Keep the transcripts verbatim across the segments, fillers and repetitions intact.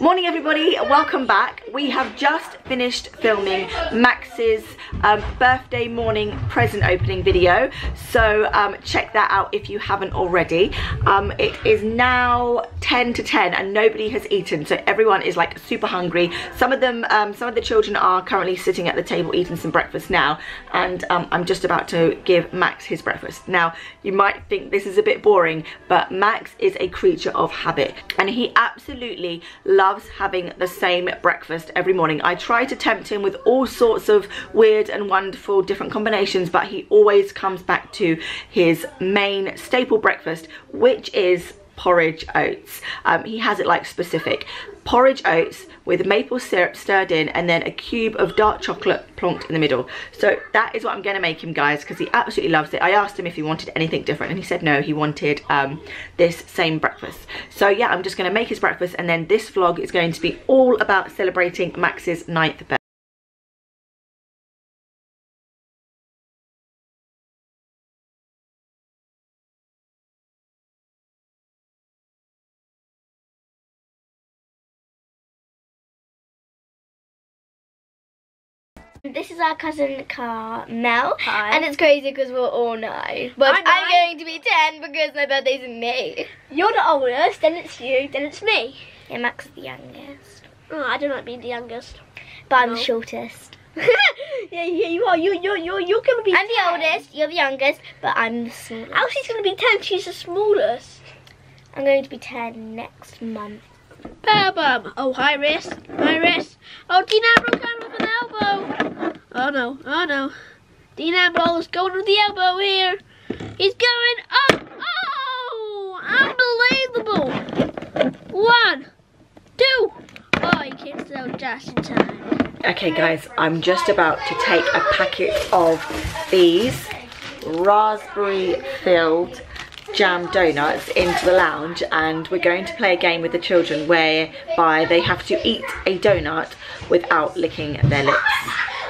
Morning everybody, welcome back. We have just finished filming Max's um, birthday morning present opening video, so um, check that out if you haven't already. Um, it is now ten to ten and nobody has eaten, so everyone is like super hungry. Some of them, um, some of the children are currently sitting at the table eating some breakfast now, and um, I'm just about to give Max his breakfast. Now, you might think this is a bit boring, but Max is a creature of habit and he absolutely loves Loves having the same breakfast every morning. I try to tempt him with all sorts of weird and wonderful different combinations, but he always comes back to his main staple breakfast, which is porridge oats. Um, he has it like specific. Porridge oats with maple syrup stirred in and then a cube of dark chocolate plonked in the middle. So that is what I'm going to make him, guys, because he absolutely loves it. I asked him if he wanted anything different and he said no, he wanted um, this same breakfast. So yeah, I'm just going to make his breakfast, and then this vlog is going to be all about celebrating Max's ninth birthday. This is our cousin Carmel. Hi. And it's crazy because we're all nine. But I'm, I'm going to be ten because my birthday's in May. You're the oldest, then it's you, then it's me. Yeah, Max is the youngest. Oh, I don't like being the youngest. But I'm no. the shortest. yeah, yeah, you are. You, you, you, you're going to be I'm ten. The oldest, you're the youngest, but I'm the smallest. Elsie's going to be ten, she's the smallest. I'm going to be ten next month. Bam! Oh, high wrist, high wrist. Oh, Dean Ambrose going with an elbow. Oh no, oh no. Dean Ambrose going with the elbow here. He's going up. Oh, unbelievable. One, two. Oh, he kicks it out just in time. Okay, guys, I'm just about to take a packet of these raspberry filled jam donuts into the lounge, and we're going to play a game with the children whereby they have to eat a donut without licking their lips.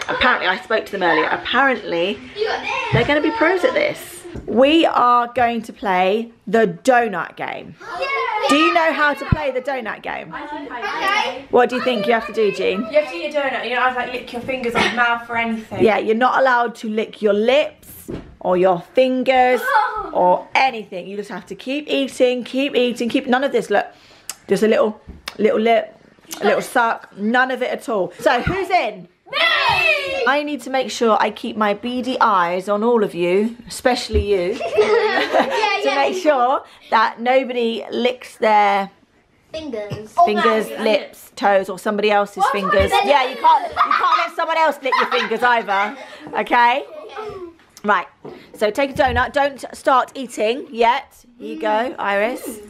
Apparently, I spoke to them earlier, apparently they're going to be pros at this. We are going to play the donut game. Do you know how to play the donut game? I think I do. What do you think you have to do, Jean? You have to eat a donut. You're not allowed to like, lick your fingers or your mouth or anything. Yeah, you're not allowed to lick your lips or your fingers or anything. You just have to keep eating, keep eating, keep none of this. Look, just a little, little lip, a little suck, none of it at all. So who's in? Me! I need to make sure I keep my beady eyes on all of you, especially you, yeah, to yeah. make sure that nobody licks their fingers, fingers, oh, lips, toes, or somebody else's what? fingers. Yeah, you can't, you can't let someone else lick your fingers either. Okay. Right, so take a donut, don't start eating yet. Here you go, Iris. Mm.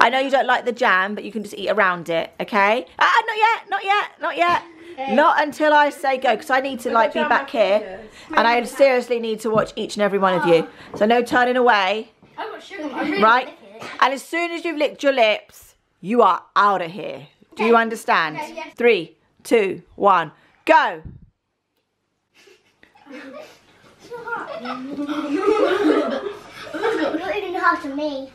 I know you don't like the jam, but you can just eat around it, okay? Ah, not yet, not yet, not yet. Hey. Not until I say go, because I need to like be back here, and I seriously need to watch each and every one of you. So no turning away, right? And as soon as you've licked your lips, you are out of here. Do you understand? Three, two, one, go. You're eating half to me.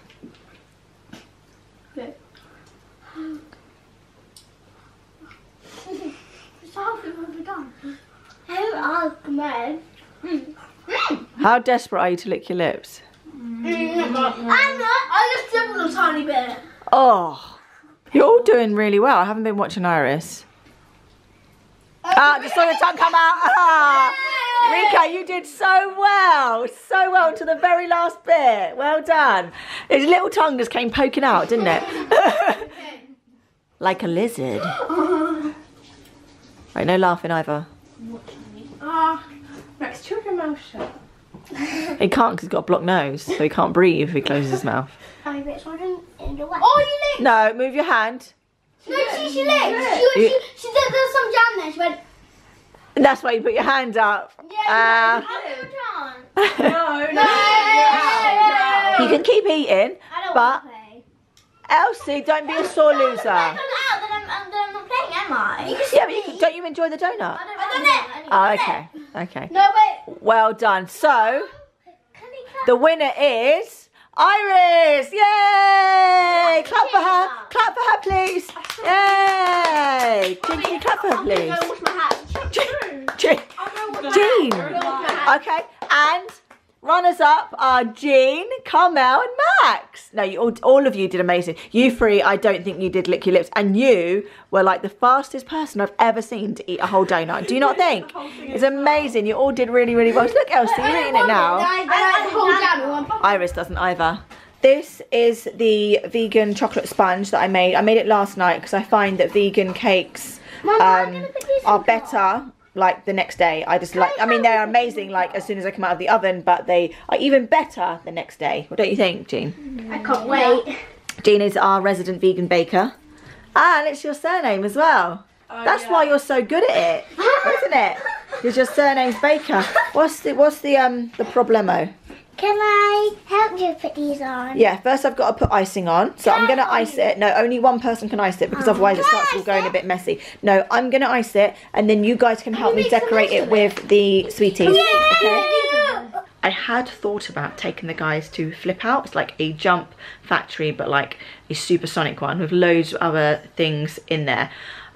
How desperate are you to lick your lips? I'm not. I just dibbled a little tiny bit. Oh, you're all doing really well. I haven't been watching Iris. Ah, just saw your tongue come out. Ah. Rika, you did so well, so well to the very last bit. Well done. His little tongue just came poking out, didn't it? Like a lizard. Right, no laughing either. Ah, Max, chew your mouth shut. He can't because he's got a blocked nose, so he can't breathe if he closes his mouth. Oh, you licked. No, move your hand. No, she, she licked. She, she, she, she did, there was some jam there. She went... That's why you put your hand up. Yeah, uh, no, no, no, no. You can keep eating, I don't but want to play. Elsie, don't be a sore loser. Then I'm, then I'm not playing, am I? You can yeah, but you can, don't you enjoy the donut? I don't know. Oh, okay, okay. No, wait. Well done. So, the winner is Iris, yay! Clap for her, clap for her please. Yay! Can you clap for her please? I'm going to go wash my hands. Jean, Jean. Okay, and runners up are Jean, Carmel and Max. No, you all, all of you did amazing. You three, I don't think you did lick your lips. And you were like the fastest person I've ever seen to eat a whole donut. Do you not think? It's amazing. You all did really, really well. Look, Elsie, you're eating it now. Iris doesn't either. This is the vegan chocolate sponge that I made. I made it last night because I find that vegan cakes um, are better like the next day. I just like, I mean, they're amazing like as soon as I come out of the oven, but they are even better the next day. What don't you think, Jean? I can't wait. Jean is our resident vegan baker. Ah, and it's your surname as well. Oh, that's yeah. why you're so good at it, isn't it? Because your surname's Baker. What's the, what's the, um, the problemo? Can I help you put these on? Yeah, first I've got to put icing on. So can I'm going to ice it. No, only one person can ice it because oh, otherwise it starts all going it? a bit messy. No, I'm going to ice it and then you guys can, can help me decorate it with it? the sweeties. Yay! Okay. I had thought about taking the guys to Flip Out. It's like a jump factory, but like a supersonic one with loads of other things in there.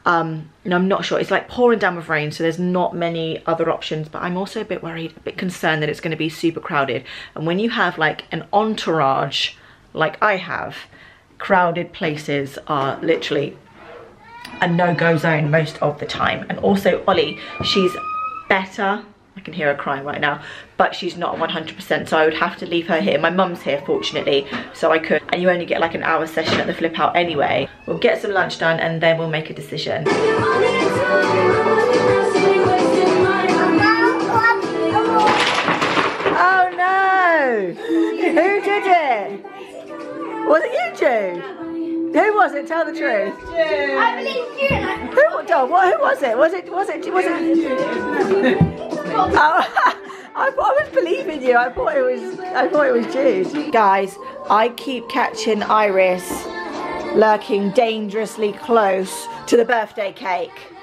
Um, and I'm not sure, it's like pouring down with rain, so there's not many other options, but I'm also a bit worried, a bit concerned that it's going to be super crowded. And when you have like an entourage like I have, crowded places are literally a no-go zone most of the time. And also Ollie, she's better, I can hear her crying right now, but she's not one hundred percent, so I would have to leave her here. My mum's here fortunately, so I could, and you only get like an hour session at the Flip Out anyway. We'll get some lunch done and then we'll make a decision. Oh no! Who did it? Was it you two? Who was it? Tell the truth. I believe you. Who? Dog? Who was it? Was it? Was it? Was it? Oh, I thought I was believing you. I thought it was. I thought it was Jude. Guys, I keep catching Iris lurking dangerously close to the birthday cake.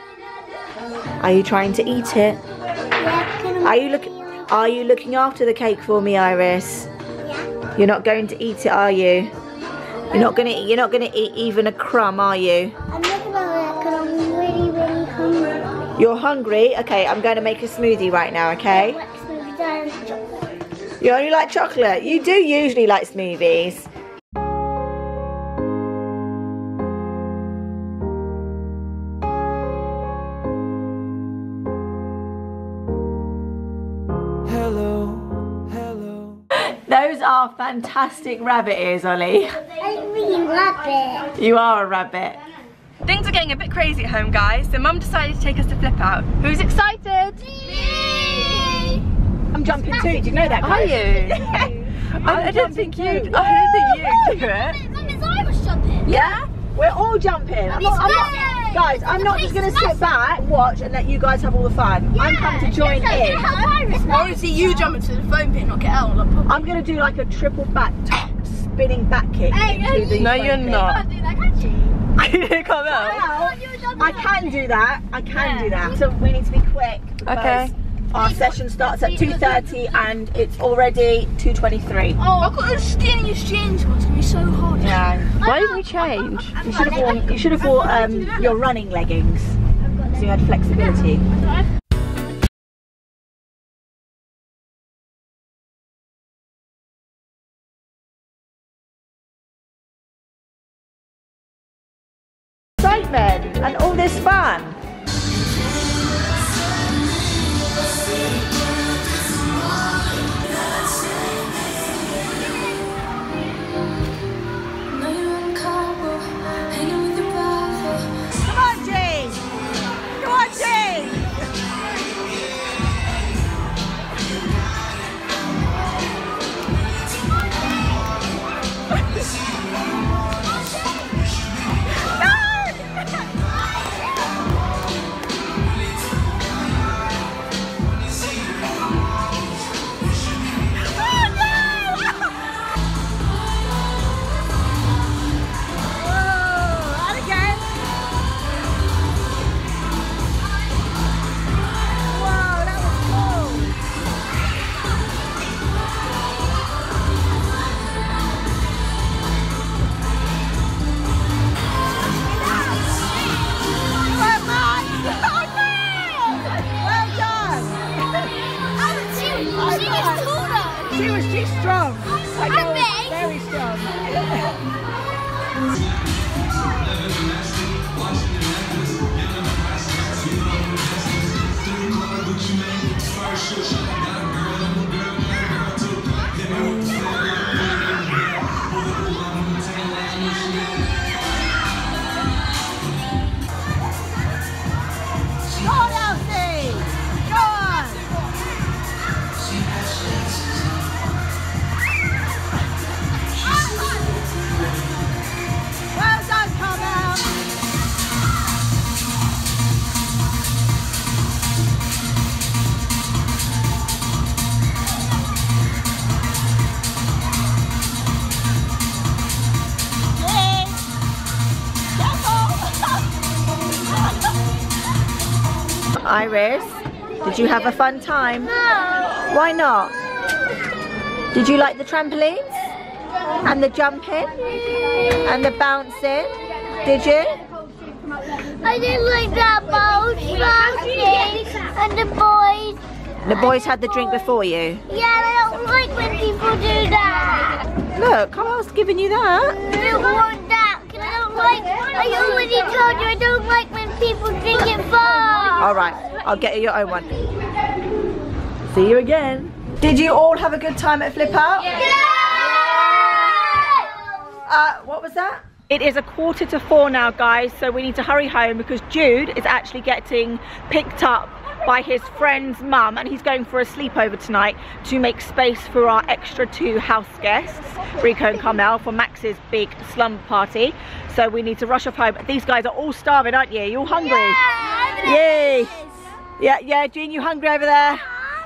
Are you trying to eat it? Yeah, are you looking? Are you looking after the cake for me, Iris? Yeah. You're not going to eat it, are you? You're not gonna. You're not gonna eat even a crumb, are you? I'm not gonna eat because I'm really, really hungry. You're hungry? Okay, I'm going to make a smoothie right now, okay? I don't like smoothies, I like chocolate. You only like chocolate? You do usually like smoothies. Hello, hello. Those are fantastic rabbit ears, Ollie. I'm really rabbit. You are a rabbit. Things are getting a bit crazy at home, guys, so Mum decided to take us to Flip Out. Who's excited? Me! I'm jumping too, did you know that, guys? Are you? I, I don't think you'd, I don't think you'd do it. Mum, is Iris jumping? Yeah? We're all jumping. I'm not, I'm not, guys, I'm not just going to sit back, watch, and let you guys have all the fun. Yeah. I'm coming to join in. I want to see you jump into the foam pit and knock it out. I'm going to do like a triple back, spinning back kick. No, you're not. You can't do that, can you? Come out. Well, I can do that. I can yeah. do that. So we need to be quick. Okay. Our session starts at two thirty and it's already two twenty-three. Oh, I've got a skinny exchange. It's gonna be so hot. Yeah. Why didn't we change? You should have worn. You should have worn um, your running leggings, so you had flexibility. And all this fun. Come on, Jean! Come on, Jean! Oh, Iris, did you have a fun time? No. Why not? Did you like the trampolines? And the jumping? And the bouncing? Did you? I didn't like that bouncing and the boys. The boys had the drink before you? Yeah, I don't like when people do that. Look, I was giving you that. I don't want that, because I don't like, I already told you I don't like when people drink it fast. Alright, I'll get you your own one. See you again. Did you all have a good time at Flip Out? Yeah! yeah. Uh, what was that? It is a quarter to four now, guys, so we need to hurry home because Jude is actually getting picked up by his friend's mum, and he's going for a sleepover tonight to make space for our extra two house guests, Rico and Carmel, for Max's big slumber party. So we need to rush off home. These guys are all starving, aren't you? You're all hungry. Yay! Yeah, yeah, Jean, you hungry over there?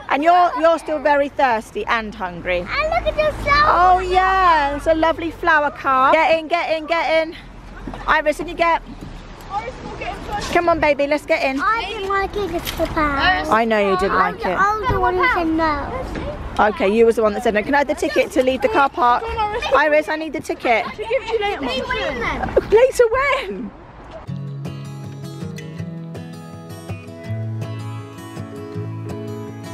And you're you're still very thirsty and hungry. And look at the flower. Oh yeah, it's a lovely flower car. Get in, get in, get in. Iris, can you get? Come on, baby, let's get in. I didn't like it at Flip Out. I know you didn't like it. I was the one who said no. Okay, you was the one that said no. Can I have the ticket to leave the car park? Iris, I need the ticket. She gives you later. Later when?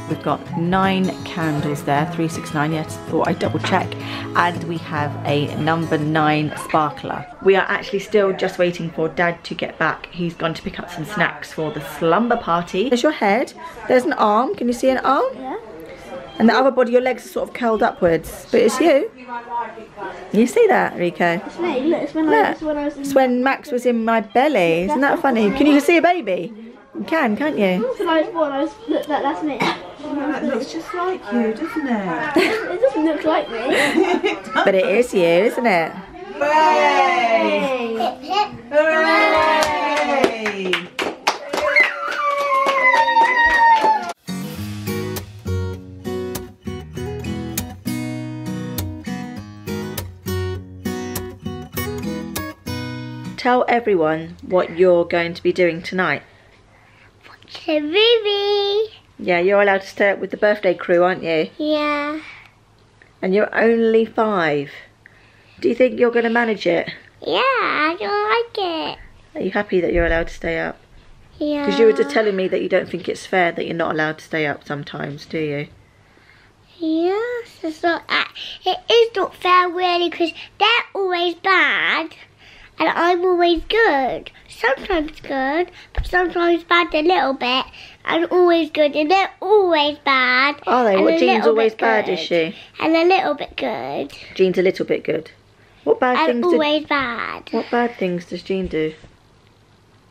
We've got nine candles there, three six nine, yes, thought I'd double check. And we have a number nine sparkler. We are actually still just waiting for Dad to get back. He's gone to pick up some snacks for the slumber party. There's your head, there's an arm, can you see an arm? Yeah. And the other body, your legs are sort of curled upwards, but it's you. You see that, Rico? It's me, look, it's when, look. I, it's when I was in It's when Max was in my belly, isn't that funny? Can you see a baby? You can, can't you? When I was born, I was, look, that, that's me. That looks just like you, doesn't it? It doesn't look like me. But it is you, isn't it? Hooray! Hooray! Tell everyone what you're going to be doing tonight. Watch a movie. Yeah, you're allowed to stay up with the birthday crew, aren't you? Yeah. And you're only five. Do you think you're going to manage it? Yeah, I like it. Are you happy that you're allowed to stay up? Yeah. Because you were just telling me that you don't think it's fair that you're not allowed to stay up sometimes, do you? Yes, it's not, uh, it is not fair really, because they're always bad and I'm always good. Sometimes good, but sometimes bad a little bit. And always good, and they're always bad. Are they? Well, Jean's always bad, is she? And a little bit good. Jean's a little bit good. What bad things? I'm always bad. What bad things does Jean do?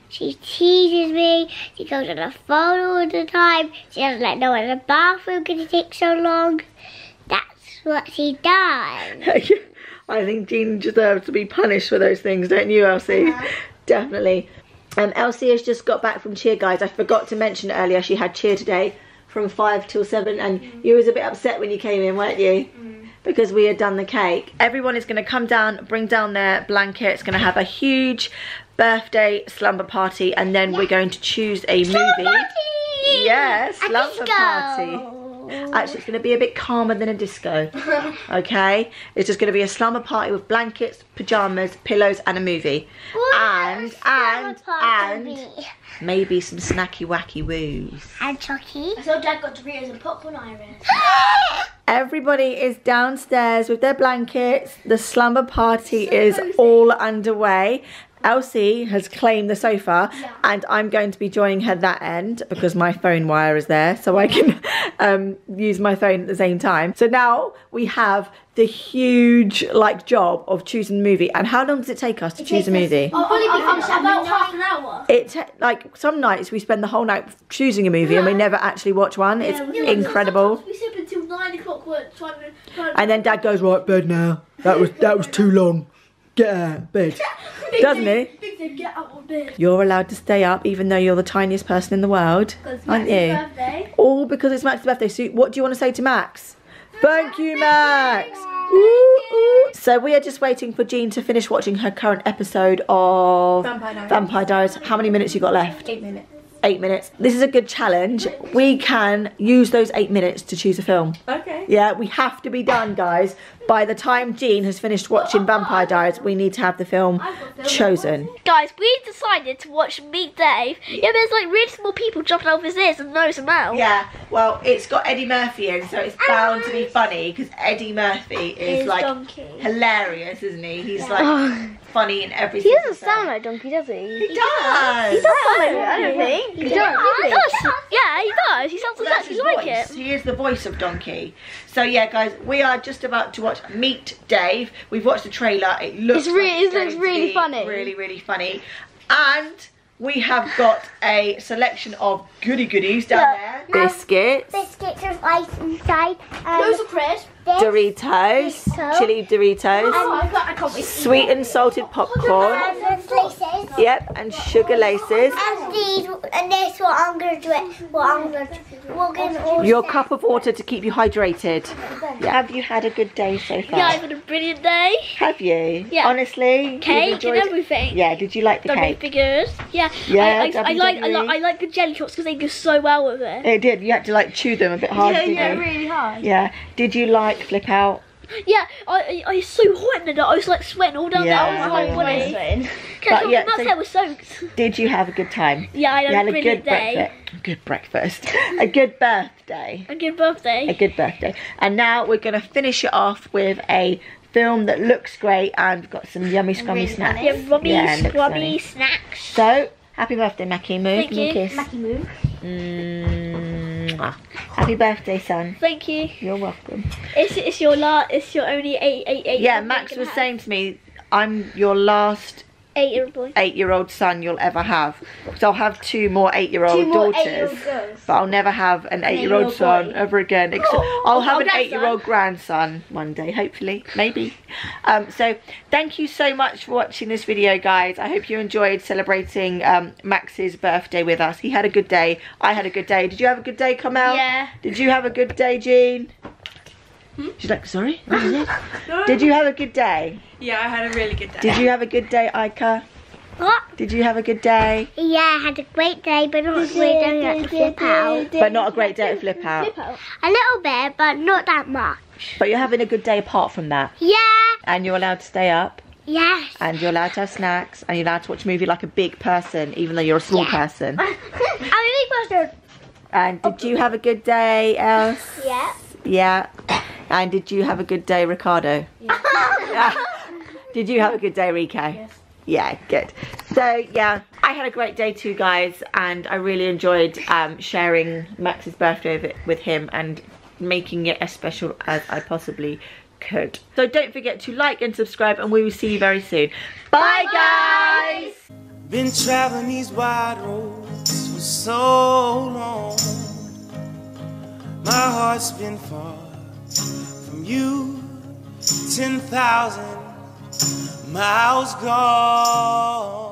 She teases me. She goes on her phone all the time. She doesn't let no one in the bathroom because it takes so long. That's what she does. I think Jean deserves to be punished for those things, don't you, Elsie? Yeah. Definitely. Um, Elsie has just got back from cheer, guys. I forgot to mention earlier she had cheer today from five till seven, and mm. you was a bit upset when you came in, weren't you? Mm. Because we had done the cake. Everyone is going to come down, bring down their blanket. It's going to have a huge birthday slumber party, and then yeah. we're going to choose a slumber movie. Party! Yeah, slumber party. Actually, it's going to be a bit calmer than a disco, okay? It's just going to be a slumber party with blankets, pyjamas, pillows and a movie. Ooh, and, and, and movie. Maybe some snacky wacky woos. And Chucky. I saw Dad got Doritos and popcorn, Iris. Everybody is downstairs with their blankets. The slumber party so is cozy. All underway. Elsie has claimed the sofa, yeah. and I'm going to be joining her that end because my phone wire is there, so I can um, use my phone at the same time. So now we have the huge like job of choosing a movie. And how long does it take us to it choose a movie? Us, oh, probably oh, oh, oh, about half an hour. It like some nights we spend the whole night choosing a movie, yeah. and we never actually watch one. Yeah, it's we incredible. We sit until nine o'clock. And then Dad goes, right, bed now. That was that was too long. Get out, bed. Doesn't it? Big thing, get out of bed. You're allowed to stay up even though you're the tiniest person in the world, aren't you? Birthday. All because it's Max's birthday. So what do you want to say to Max? Thank you, Max. Ooh, ooh. So we are just waiting for Jean to finish watching her current episode of Vampire Diaries. Vampire Diaries. How many minutes you got left? Eight minutes. eight minutes. This is a good challenge. We can use those eight minutes to choose a film. Okay. Yeah, we have to be done, guys. By the time Jean has finished watching Vampire Diaries, we need to have the film chosen. Guys, we decided to watch Meet Dave. Yeah, but there's like really small people jumping over his ears and nose and mouth. Yeah, well, it's got Eddie Murphy in, so it's bound to be funny because Eddie Murphy is like Donkey. Hilarious, isn't he? He's like funny in everything. He doesn't sound like Donkey, does he? He, he does. does. He does sound like Donkey. I don't think. He, he does. does. He does. Yeah, he does. He sounds well, exactly like voice. it. He is the voice of Donkey. So yeah, guys, we are just about to watch Meet Dave. We've watched the trailer. It looks it's really, like it looks really funny. Really, really funny. And we have got a selection of goody goodies down Look, there. Biscuits. Biscuits with ice inside. Um, Those are crisp. Doritos, Doritos, chili Doritos, oh, I can't, I can't sweet and salted popcorn, and yep, and sugar laces. And these, and this, what I'm gonna do it. What I'm gonna do. We're gonna Your set. cup of water to keep you hydrated. Yeah. Have you had a good day so far? Yeah, I've had a brilliant day. Have you? Yeah. Honestly, cake and everything. Yeah. Did you like the Don't cake? Figures. Yeah. Yeah. I, I, I like. I like. I like the jelly shots because they go so well with it. They did. You had to like chew them a bit hard. Yeah. Didn't yeah. You? Really hard. Yeah. Did you like Flip Out? Yeah, I I was so hot in it. I was like sweating all down yeah, there. I was like sweating. But yeah, Max so hair was soaked. Did you have a good time? Yeah, I had, had a brilliant good day. Breakfast. Good breakfast. A good birthday. A good birthday. A good birthday. And now we're gonna finish it off with a film that looks great and we've got some yummy scrummy really snacks. Yeah, rummy yeah, scrummy snacks. So happy birthday, Mackie Moo. Thank you, kiss. Mackie Moo. Mm. Happy birthday, son. Thank you. You're welcome. It's it's your last. It's your only eight eight eight. Yeah, Max was have. saying to me, "I'm your last eight year old boy. eight year old son you'll ever have." So I'll have two more eight year old two more daughters, eight -year -old but I'll never have an, an eight year old, old son boy. ever again. Oh, I'll have oh, an grandson. eight year old grandson one day, hopefully, maybe. Um, so thank you so much for watching this video, guys. I hope you enjoyed celebrating um, Max's birthday with us. He had a good day. I had a good day. Did you have a good day, Carmel? Yeah. Did you have a good day, Jean? She's like, sorry? What is it? No. Did you have a good day? Yeah, I had a really good day. Did you have a good day, Aika? What? Did you have a good day? Yeah, I had a great day, but not a great day at Flip Out. But not a great day at Flip Out? A little bit, but not that much. But you're having a good day apart from that? Yeah. And you're allowed to stay up? Yes. And you're allowed to have snacks? And you're allowed to watch a movie like a big person, even though you're a small yeah. person? I'm a big person. And did you have a good day, Els? Yeah. Yeah. And did you have a good day, Ricardo? Yeah. Did you have a good day, Rico? Yes. Yeah, good. So, yeah, I had a great day too, guys, and I really enjoyed um, sharing Max's birthday with him and making it as special as I possibly could. So don't forget to like and subscribe, and we will see you very soon. Bye, Bye guys! Been traveling these wide roads for so long. My heart's been far from you, ten thousand miles gone.